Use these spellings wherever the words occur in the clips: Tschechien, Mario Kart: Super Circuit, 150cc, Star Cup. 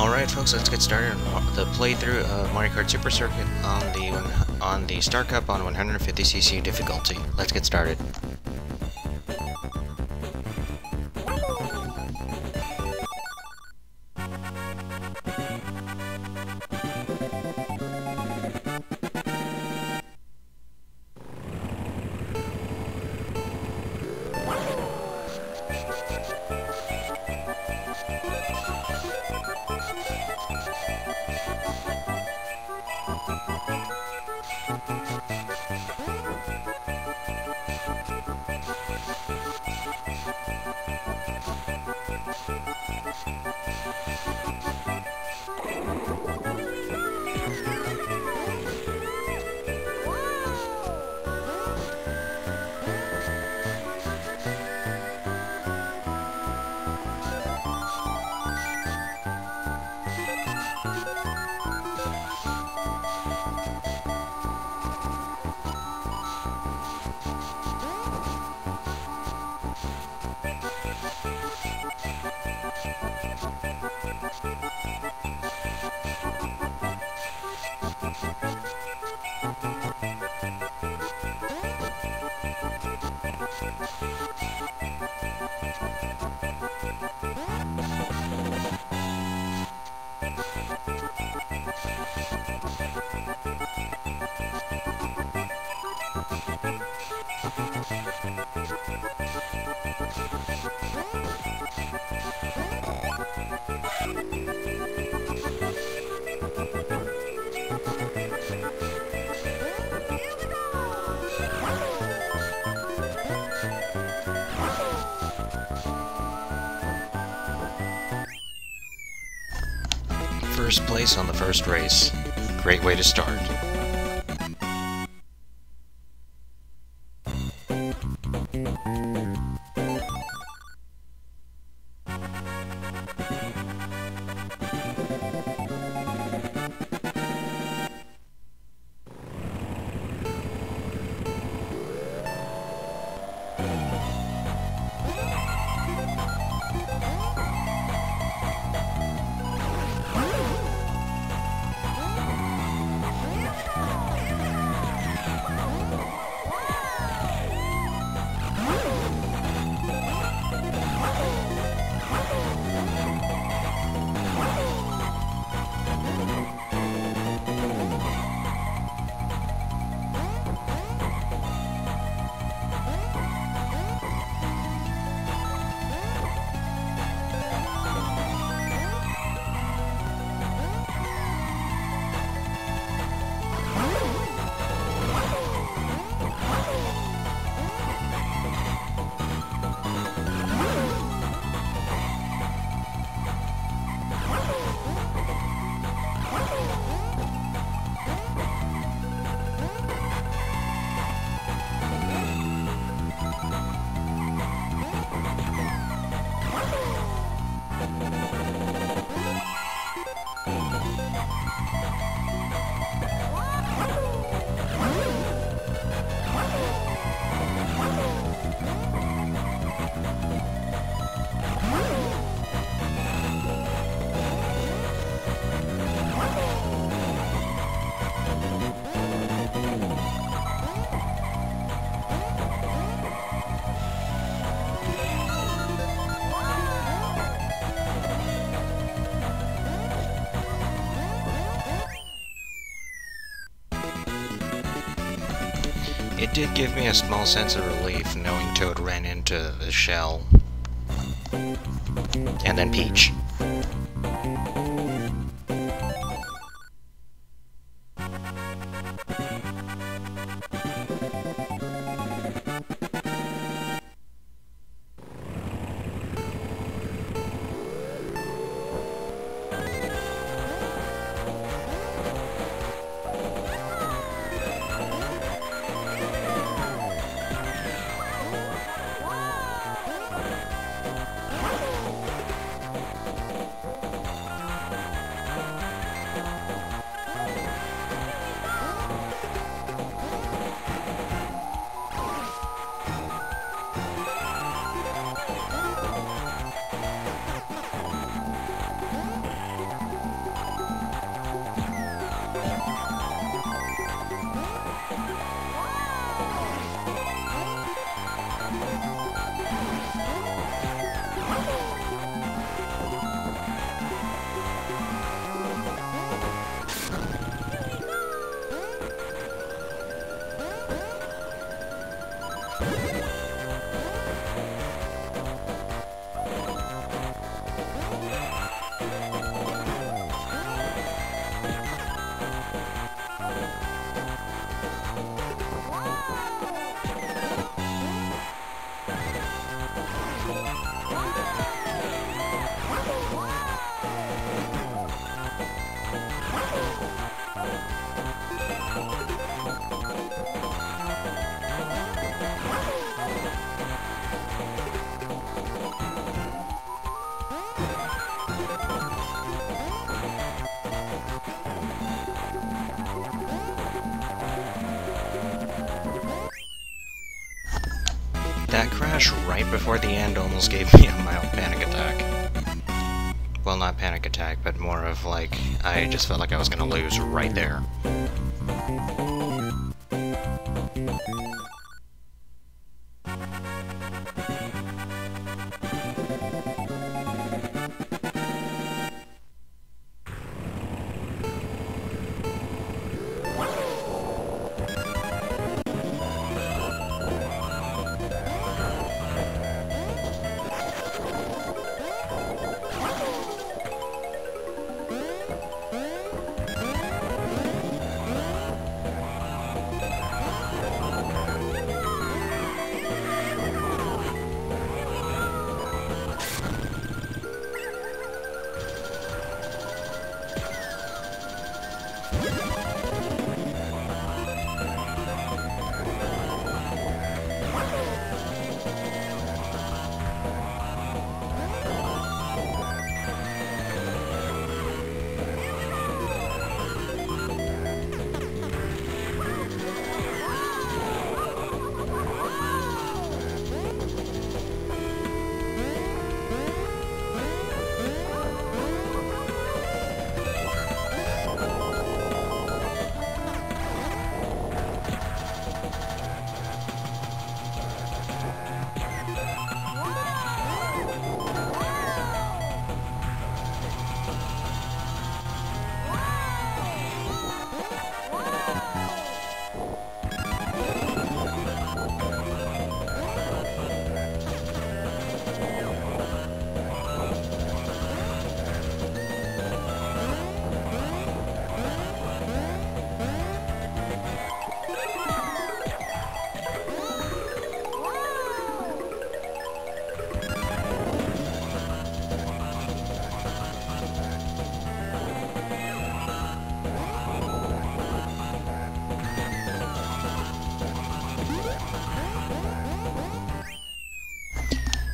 Alright folks, let's get started on the playthrough of Mario Kart Super Circuit on the Star Cup on 150cc difficulty. Let's get started. First place on the first race. Great way to start. It did give me a small sense of relief knowing Toad ran into the shell, and then Peach. That crash right before the end almost gave me a mild panic attack. Well, not panic attack, but more of like, I just felt like I was gonna lose right there.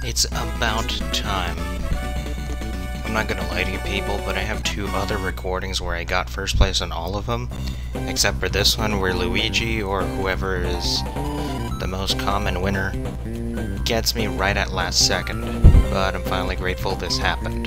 It's about time. I'm not gonna lie to you people, but I have two other recordings where I got first place on all of them, except for this one where Luigi, or whoever is the most common winner, gets me right at last second, but I'm finally grateful this happened.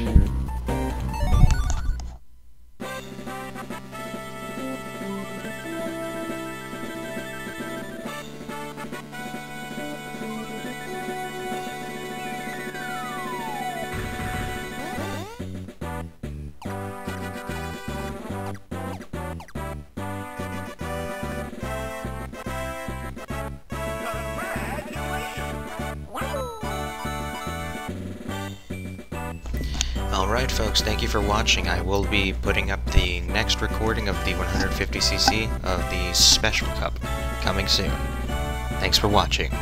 Alright folks, thank you for watching. I will be putting up the next recording of the 150cc of the Special Cup coming soon. Thanks for watching.